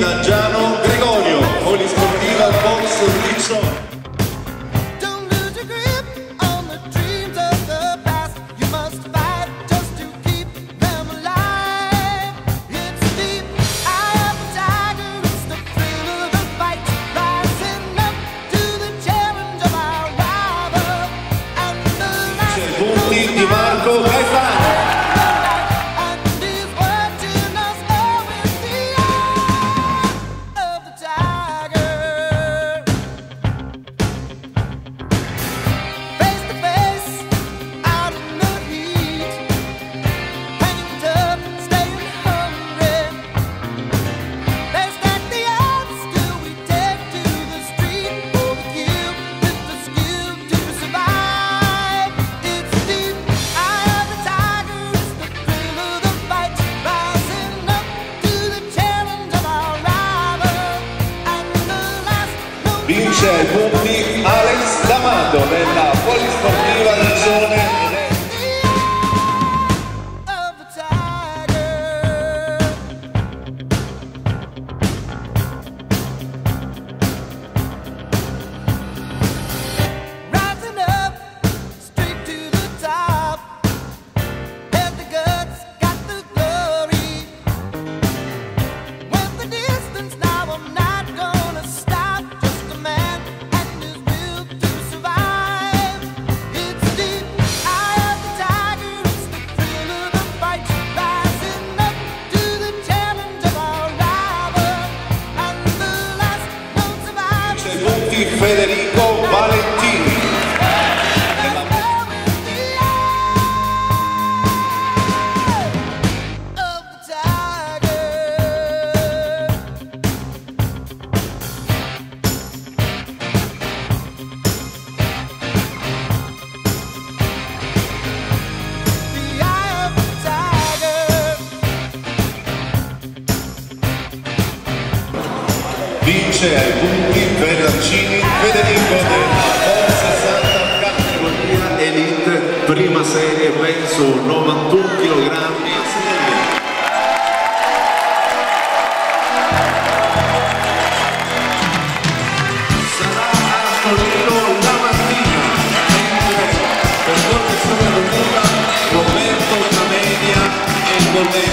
da Giano Gregorio, Polisportiva Box Rizzone. Di Marco Caifano. Vince ai punti Alex D'Amato nella Polisportiva Nino. Federico Valentini. Vince ai punti Ferraccini Federico della Forza Santa categoria Elite, prima serie penso 91 kg. Sarà Antonino la mattina, mentre per quanto riguarda Roberto Metamedia e Bordeaux.